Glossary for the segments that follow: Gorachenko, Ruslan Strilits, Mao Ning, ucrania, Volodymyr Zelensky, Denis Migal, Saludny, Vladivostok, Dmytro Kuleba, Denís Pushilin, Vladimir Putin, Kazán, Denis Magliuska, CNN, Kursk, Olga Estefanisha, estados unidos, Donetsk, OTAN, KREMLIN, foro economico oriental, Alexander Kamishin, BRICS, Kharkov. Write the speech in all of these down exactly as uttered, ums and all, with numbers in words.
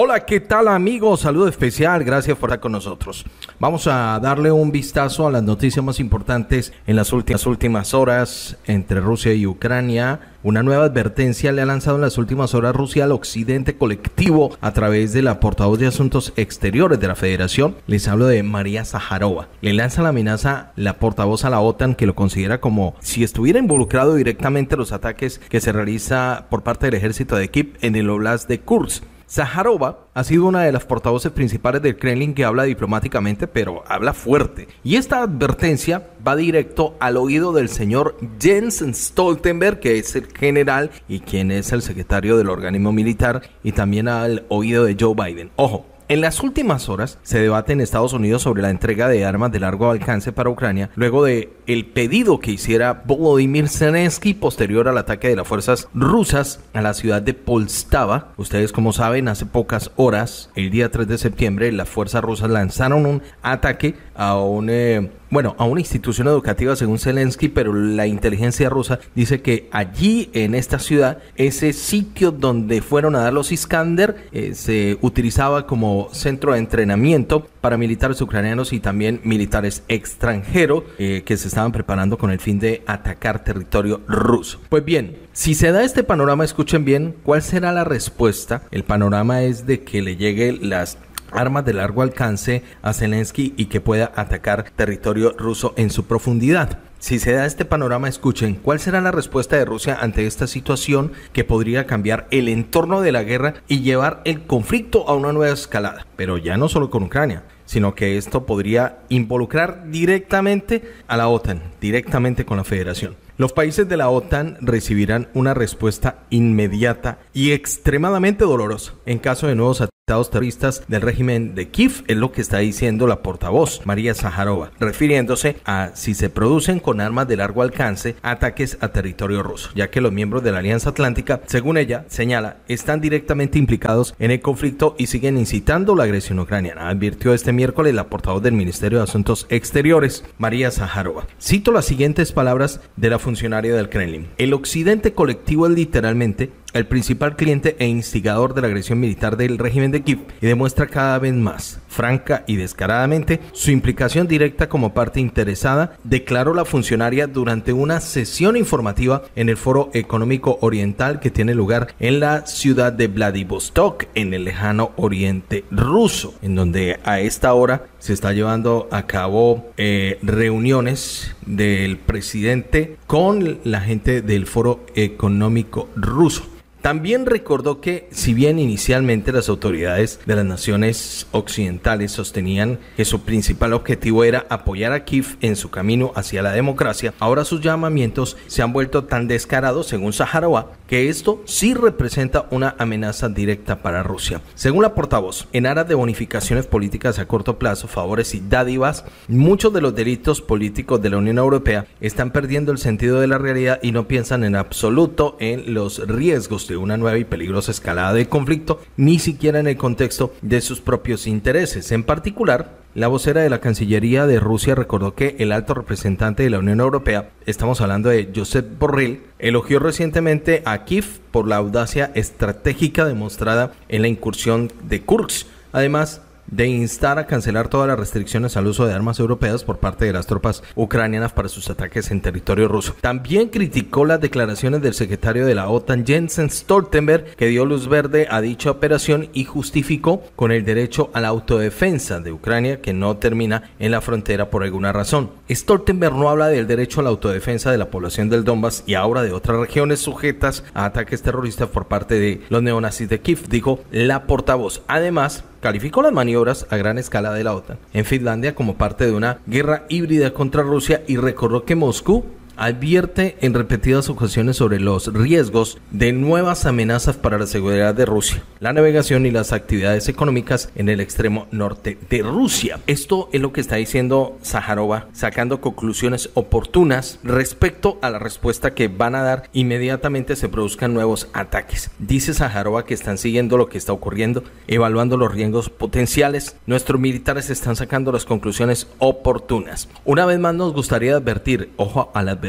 Hola, ¿qué tal amigos? Saludo especial, gracias por estar con nosotros. Vamos a darle un vistazo a las noticias más importantes en las últimas, últimas horas entre Rusia y Ucrania. Una nueva advertencia le ha lanzado en las últimas horas Rusia al occidente colectivo a través de la portavoz de Asuntos Exteriores de la Federación. Les hablo de María Zajarova. Le lanza la amenaza la portavoz a la OTAN, que lo considera como si estuviera involucrado directamente en los ataques que se realiza por parte del ejército de Kiev en el Oblast de Kursk. Zajarova ha sido una de las portavoces principales del Kremlin que habla diplomáticamente, pero habla fuerte. Y esta advertencia va directo al oído del señor Jens Stoltenberg, que es el general y quien es el secretario del organismo militar, y también al oído de Joe Biden. Ojo. En las últimas horas se debate en Estados Unidos sobre la entrega de armas de largo alcance para Ucrania, luego de el pedido que hiciera Volodymyr Zelensky posterior al ataque de las fuerzas rusas a la ciudad de Poltava. Ustedes como saben, hace pocas horas, el día tres de septiembre, las fuerzas rusas lanzaron un ataque a un... Eh, Bueno, a una institución educativa según Zelensky, pero la inteligencia rusa dice que allí en esta ciudad, ese sitio donde fueron a dar los Iskander, eh, se utilizaba como centro de entrenamiento para militares ucranianos y también militares extranjeros eh, que se estaban preparando con el fin de atacar territorio ruso. Pues bien, si se da este panorama, escuchen bien, ¿cuál será la respuesta? El panorama es de que le lleguen las armas de largo alcance a Zelensky y que pueda atacar territorio ruso en su profundidad. Si se da este panorama, escuchen, ¿cuál será la respuesta de Rusia ante esta situación que podría cambiar el entorno de la guerra y llevar el conflicto a una nueva escalada? Pero ya no solo con Ucrania, sino que esto podría involucrar directamente a la OTAN, directamente con la Federación. Los países de la OTAN recibirán una respuesta inmediata y extremadamente dolorosa en caso de nuevos ataques terroristas del régimen de Kiev, es lo que está diciendo la portavoz María Zajarova, refiriéndose a si se producen con armas de largo alcance ataques a territorio ruso, ya que los miembros de la Alianza Atlántica, según ella, señala, están directamente implicados en el conflicto y siguen incitando la agresión ucraniana, advirtió este miércoles la portavoz del Ministerio de Asuntos Exteriores, María Zajarova. Cito las siguientes palabras de la funcionaria del Kremlin: el occidente colectivo es literalmente el principal cliente e instigador de la agresión militar del régimen de Kiev y demuestra cada vez más, franca y descaradamente, su implicación directa como parte interesada, declaró la funcionaria durante una sesión informativa en el Foro Económico Oriental que tiene lugar en la ciudad de Vladivostok, en el lejano oriente ruso, en donde a esta hora se está llevando a cabo eh, reuniones del presidente con la gente del Foro Económico Ruso. También recordó que, si bien inicialmente las autoridades de las naciones occidentales sostenían que su principal objetivo era apoyar a Kiev en su camino hacia la democracia, ahora sus llamamientos se han vuelto tan descarados, según Zajarova, que esto sí representa una amenaza directa para Rusia. Según la portavoz, en aras de bonificaciones políticas a corto plazo, favores y dádivas, muchos de los delitos políticos de la Unión Europea están perdiendo el sentido de la realidad y no piensan en absoluto en los riesgos de una nueva y peligrosa escalada del conflicto, ni siquiera en el contexto de sus propios intereses. En particular, la vocera de la Cancillería de Rusia recordó que el alto representante de la Unión Europea, estamos hablando de Josep Borrell, elogió recientemente a Kiev por la audacia estratégica demostrada en la incursión de Kursk. Además, de instar a cancelar todas las restricciones al uso de armas europeas por parte de las tropas ucranianas para sus ataques en territorio ruso. También criticó las declaraciones del secretario de la OTAN, Jens Stoltenberg, que dio luz verde a dicha operación y justificó con el derecho a la autodefensa de Ucrania, que no termina en la frontera por alguna razón. Stoltenberg no habla del derecho a la autodefensa de la población del Donbass y ahora de otras regiones sujetas a ataques terroristas por parte de los neonazis de Kiev, dijo la portavoz. Además, calificó las maniobras a gran escala de la OTAN en Finlandia como parte de una guerra híbrida contra Rusia y recordó que Moscú advierte en repetidas ocasiones sobre los riesgos de nuevas amenazas para la seguridad de Rusia, la navegación y las actividades económicas en el extremo norte de Rusia. Esto es lo que está diciendo Zajarova, sacando conclusiones oportunas respecto a la respuesta que van a dar inmediatamente se produzcan nuevos ataques. Dice Zajarova que están siguiendo lo que está ocurriendo, evaluando los riesgos potenciales. Nuestros militares están sacando las conclusiones oportunas. Una vez más nos gustaría advertir, ojo a la advertencia,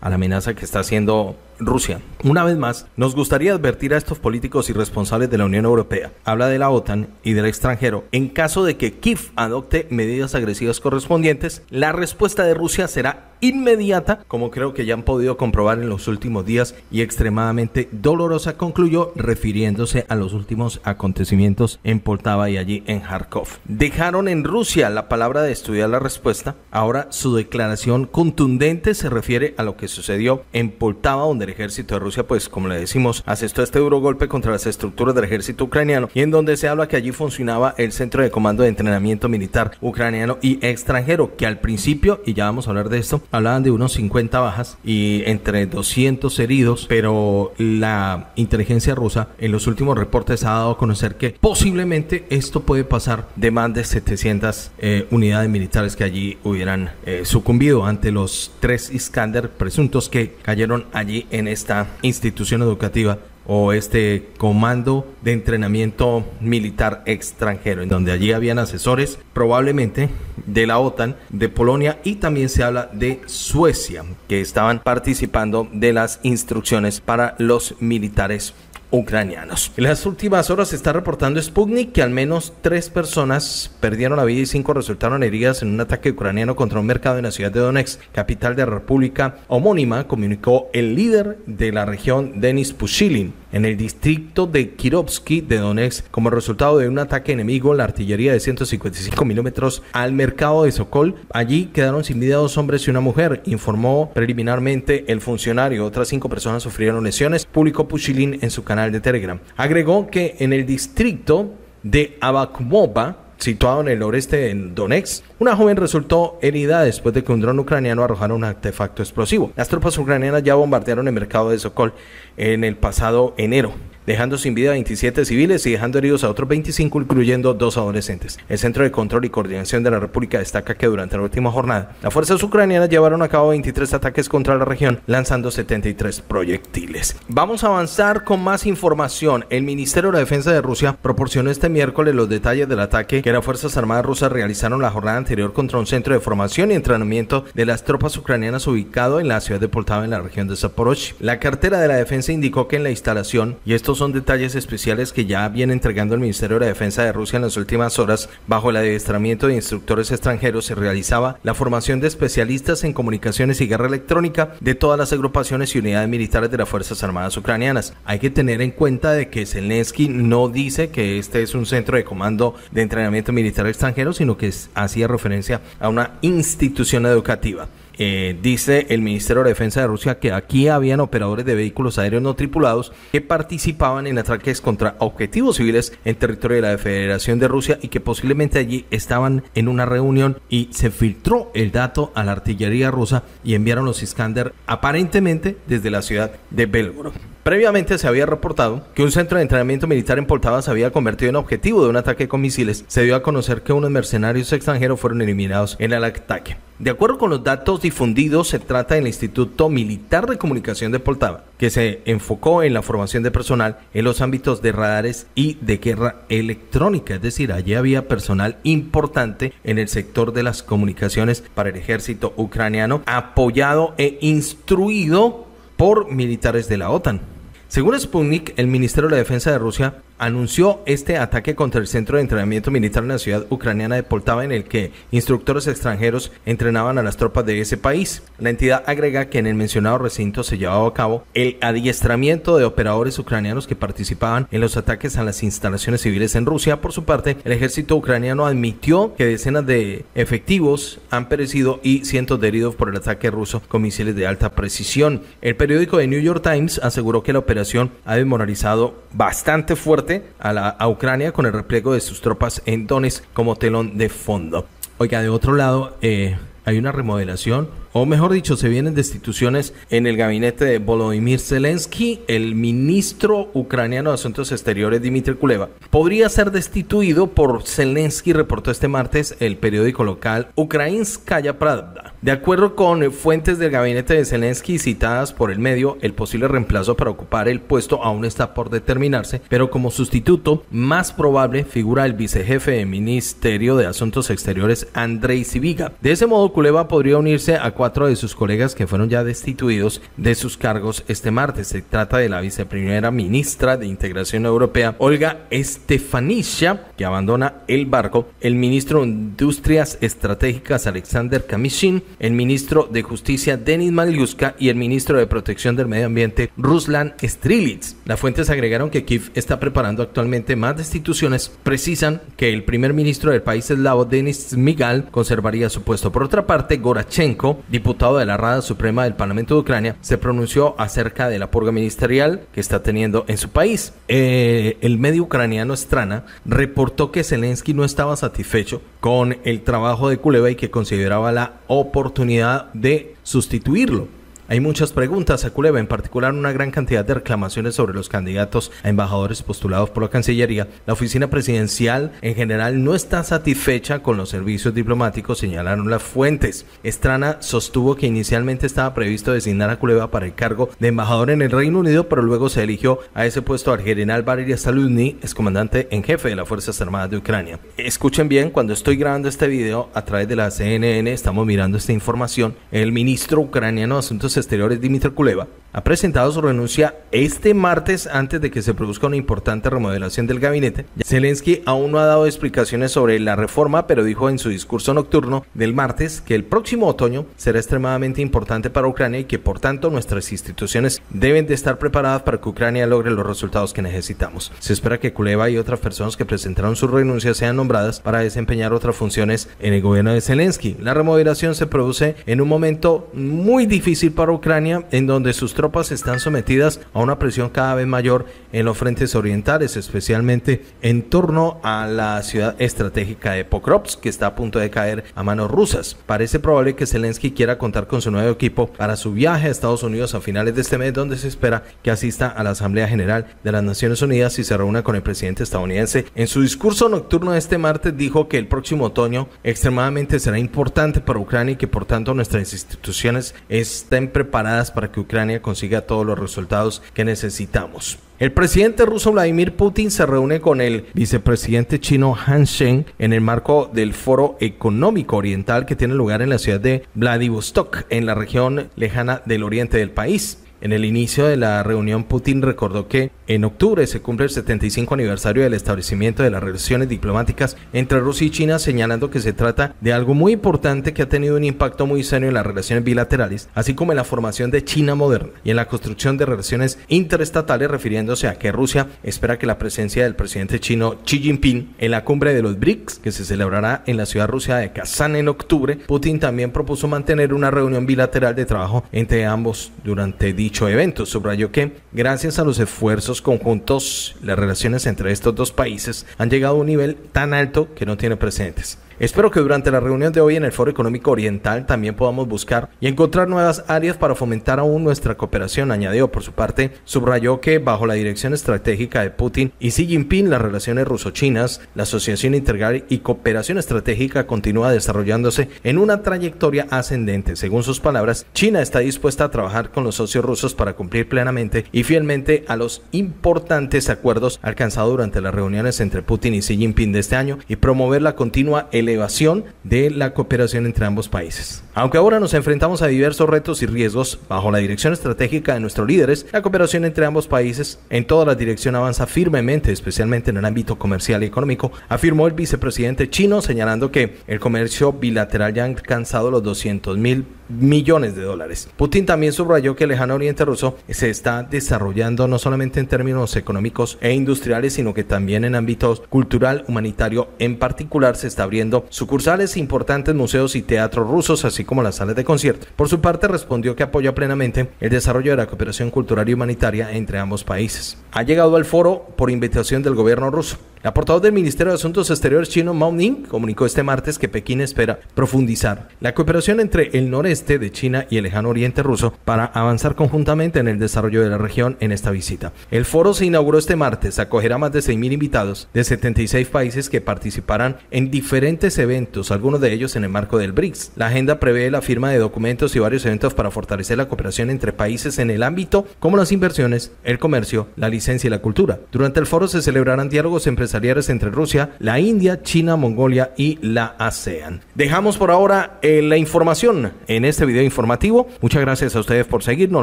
a la amenaza que está haciendo Rusia. Una vez más, nos gustaría advertir a estos políticos irresponsables de la Unión Europea, habla de la OTAN y del extranjero, en caso de que Kiev adopte medidas agresivas correspondientes, la respuesta de Rusia será inmediata, como creo que ya han podido comprobar en los últimos días, y extremadamente dolorosa, concluyó refiriéndose a los últimos acontecimientos en Poltava y allí en Kharkov. Dejaron en Rusia la palabra de estudiar la respuesta, ahora su declaración contundente se refiere a lo que sucedió en Poltava, donde el ejército de Rusia, pues como le decimos, asestó este duro golpe contra las estructuras del ejército ucraniano, y en donde se habla que allí funcionaba el centro de comando de entrenamiento militar ucraniano y extranjero, que al principio, y ya vamos a hablar de esto, hablaban de unos cincuenta bajas y entre doscientos heridos, pero la inteligencia rusa en los últimos reportes ha dado a conocer que posiblemente esto puede pasar de más de setecientas eh, unidades militares que allí hubieran eh, sucumbido ante los tres Iskander presuntos que cayeron allí en esta institución educativa o este comando de entrenamiento militar extranjero, en donde allí habían asesores probablemente de la OTAN, de Polonia, y también se habla de Suecia, que estaban participando de las instrucciones para los militares ucranianos. En las últimas horas se está reportando Sputnik que al menos tres personas perdieron la vida y cinco resultaron heridas en un ataque ucraniano contra un mercado en la ciudad de Donetsk, capital de la república homónima, comunicó el líder de la región, Denís Pushilin, en el distrito de Kirovsky de Donetsk, como resultado de un ataque enemigo, la artillería de ciento cincuenta y cinco milímetros al mercado de Sokol. Allí quedaron sin vida dos hombres y una mujer, informó preliminarmente el funcionario. Otras cinco personas sufrieron lesiones, publicó Pushilin en su canal de Telegram. Agregó que en el distrito de Abakumova, situado en el noreste de Donetsk, una joven resultó herida después de que un dron ucraniano arrojara un artefacto explosivo. Las tropas ucranianas ya bombardearon el mercado de Sokol en el pasado enero, dejando sin vida a veintisiete civiles y dejando heridos a otros veinticinco, incluyendo dos adolescentes. El Centro de Control y Coordinación de la República destaca que durante la última jornada, las fuerzas ucranianas llevaron a cabo veintitrés ataques contra la región, lanzando setenta y tres proyectiles. Vamos a avanzar con más información. El Ministerio de la Defensa de Rusia proporcionó este miércoles los detalles del ataque que las Fuerzas Armadas rusas realizaron la jornada anterior contra un centro de formación y entrenamiento de las tropas ucranianas ubicado en la ciudad de Poltava, en la región de Zaporozhye. La cartera de la defensa indicó que en la instalación, y estos son detalles especiales que ya viene entregando el Ministerio de la Defensa de Rusia en las últimas horas, bajo el adiestramiento de instructores extranjeros se realizaba la formación de especialistas en comunicaciones y guerra electrónica de todas las agrupaciones y unidades militares de las Fuerzas Armadas ucranianas. Hay que tener en cuenta de que Zelensky no dice que este es un centro de comando de entrenamiento militar extranjero, sino que hacía referencia a una institución educativa. Eh, dice el Ministerio de Defensa de Rusia que aquí habían operadores de vehículos aéreos no tripulados que participaban en ataques contra objetivos civiles en territorio de la Federación de Rusia y que posiblemente allí estaban en una reunión y se filtró el dato a la artillería rusa y enviaron los Iskander aparentemente desde la ciudad de Belgorod. Previamente se había reportado que un centro de entrenamiento militar en Poltava se había convertido en objetivo de un ataque con misiles. Se dio a conocer que unos mercenarios extranjeros fueron eliminados en el ataque. De acuerdo con los datos difundidos, se trata del Instituto Militar de Comunicación de Poltava, que se enfocó en la formación de personal en los ámbitos de radares y de guerra electrónica. Es decir, allí había personal importante en el sector de las comunicaciones para el ejército ucraniano, apoyado e instruido por militares de la OTAN. Según Sputnik, el Ministerio de la Defensa de Rusia anunció este ataque contra el centro de entrenamiento militar en la ciudad ucraniana de Poltava, en el que instructores extranjeros entrenaban a las tropas de ese país. La entidad agrega que en el mencionado recinto se llevaba a cabo el adiestramiento de operadores ucranianos que participaban en los ataques a las instalaciones civiles en Rusia. Por su parte, el ejército ucraniano admitió que decenas de efectivos han perecido y cientos de heridos por el ataque ruso con misiles de alta precisión. El periódico The New York Times aseguró que la operación ha desmoralizado bastante fuerte a, la, a Ucrania, con el repliego de sus tropas en Donetsk como telón de fondo. Oiga, de otro lado, eh, hay una remodelación, o mejor dicho, se vienen destituciones en el gabinete de Volodymyr Zelensky. El ministro ucraniano de Asuntos Exteriores, Dmytro Kuleba, podría ser destituido por Zelensky, reportó este martes el periódico local Ukrainskaya Pravda. De acuerdo con fuentes del gabinete de Zelensky citadas por el medio, el posible reemplazo para ocupar el puesto aún está por determinarse, pero como sustituto más probable figura el vicejefe del Ministerio de Asuntos Exteriores, Andrei Sibiga. De ese modo, Kuleba podría unirse a cuatro de sus colegas que fueron ya destituidos de sus cargos este martes. Se trata de la viceprimera ministra de Integración Europea, Olga Estefanisha, que abandona el barco, el ministro de Industrias Estratégicas, Alexander Kamishin, el ministro de Justicia, Denis Magliuska, y el ministro de Protección del Medio Ambiente, Ruslan Strilits. Las fuentes agregaron que Kiev está preparando actualmente más destituciones. Precisan que el primer ministro del país eslavo, Denis Migal, conservaría su puesto. Por otra parte, Gorachenko, diputado de la Rada Suprema del Parlamento de Ucrania, se pronunció acerca de la purga ministerial que está teniendo en su país. Eh, el medio ucraniano Strana reportó que Zelensky no estaba satisfecho con el trabajo de Kuleba y que consideraba la oportunidad de sustituirlo. Hay muchas preguntas a Kuleba, en particular una gran cantidad de reclamaciones sobre los candidatos a embajadores postulados por la Cancillería. La oficina presidencial en general no está satisfecha con los servicios diplomáticos, señalaron las fuentes. Strana sostuvo que inicialmente estaba previsto designar a Kuleba para el cargo de embajador en el Reino Unido, pero luego se eligió a ese puesto al general Saludny, excomandante en jefe de las Fuerzas Armadas de Ucrania. Escuchen bien, cuando estoy grabando este video a través de la C N N, estamos mirando esta información. El ministro ucraniano de Asuntos Exteriores, Dmytro Kuleba, ha presentado su renuncia este martes antes de que se produzca una importante remodelación del gabinete. Zelensky aún no ha dado explicaciones sobre la reforma, pero dijo en su discurso nocturno del martes que el próximo otoño será extremadamente importante para Ucrania y que por tanto nuestras instituciones deben de estar preparadas para que Ucrania logre los resultados que necesitamos. Se espera que Kuleba y otras personas que presentaron su renuncia sean nombradas para desempeñar otras funciones en el gobierno de Zelensky. La remodelación se produce en un momento muy difícil para Ucrania, en donde sus tropas están sometidas a una presión cada vez mayor en los frentes orientales, especialmente en torno a la ciudad estratégica de Pokrovsk, que está a punto de caer a manos rusas. Parece probable que Zelensky quiera contar con su nuevo equipo para su viaje a Estados Unidos a finales de este mes, donde se espera que asista a la Asamblea General de las Naciones Unidas y se reúna con el presidente estadounidense. En su discurso nocturno de este martes dijo que el próximo otoño extremadamente será importante para Ucrania y que por tanto nuestras instituciones estén preparadas para que Ucrania consiga todos los resultados que necesitamos. El presidente ruso Vladimir Putin se reúne con el vicepresidente chino Han Zheng en el marco del Foro Económico Oriental que tiene lugar en la ciudad de Vladivostok, en la región lejana del oriente del país. En el inicio de la reunión, Putin recordó que en octubre se cumple el setenta y cinco aniversario del establecimiento de las relaciones diplomáticas entre Rusia y China, señalando que se trata de algo muy importante que ha tenido un impacto muy serio en las relaciones bilaterales, así como en la formación de China moderna y en la construcción de relaciones interestatales, refiriéndose a que Rusia espera que la presencia del presidente chino Xi Jinping en la cumbre de los BRICS, que se celebrará en la ciudad rusa de Kazán en octubre. Putin también propuso mantener una reunión bilateral de trabajo entre ambos durante días. Dicho evento, subrayó que gracias a los esfuerzos conjuntos, las relaciones entre estos dos países han llegado a un nivel tan alto que no tiene precedentes. Espero que durante la reunión de hoy en el Foro Económico Oriental también podamos buscar y encontrar nuevas áreas para fomentar aún nuestra cooperación, añadió. Por su parte, subrayó que bajo la dirección estratégica de Putin y Xi Jinping, las relaciones ruso-chinas, la asociación integral y cooperación estratégica continúa desarrollándose en una trayectoria ascendente. Según sus palabras, China está dispuesta a trabajar con los socios rusos para cumplir plenamente y fielmente a los importantes acuerdos alcanzados durante las reuniones entre Putin y Xi Jinping de este año y promover la continua elevación elevación de la cooperación entre ambos países. Aunque ahora nos enfrentamos a diversos retos y riesgos, bajo la dirección estratégica de nuestros líderes, la cooperación entre ambos países en toda la dirección avanza firmemente, especialmente en el ámbito comercial y económico, afirmó el vicepresidente chino, señalando que el comercio bilateral ya ha alcanzado los doscientos mil millones de dólares. Putin también subrayó que el lejano oriente ruso se está desarrollando no solamente en términos económicos e industriales, sino que también en ámbitos cultural, humanitario. En particular, se está abriendo sucursales, importantes museos y teatros rusos, así como las salas de concierto. Por su parte, respondió que apoya plenamente el desarrollo de la cooperación cultural y humanitaria entre ambos países. Ha llegado al foro por invitación del gobierno ruso. La portavoz del Ministerio de Asuntos Exteriores chino, Mao Ning, comunicó este martes que Pekín espera profundizar la cooperación entre el noreste de China y el lejano oriente ruso para avanzar conjuntamente en el desarrollo de la región. En esta visita, el foro se inauguró este martes, acogerá más de seis mil invitados de setenta y seis países que participarán en diferentes eventos, algunos de ellos en el marco del BRICS. La agenda prevé la firma de documentos y varios eventos para fortalecer la cooperación entre países en el ámbito como las inversiones, el comercio, la licencia y la cultura. Durante el foro se celebrarán diálogos empresariales empresariales entre Rusia, la India, China, Mongolia y la ASEAN. Dejamos por ahora eh, la información en este video informativo. Muchas gracias a ustedes por seguirnos.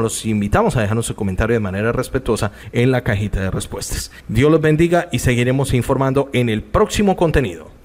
Los invitamos a dejarnos su comentario de manera respetuosa en la cajita de respuestas. Dios los bendiga y seguiremos informando en el próximo contenido.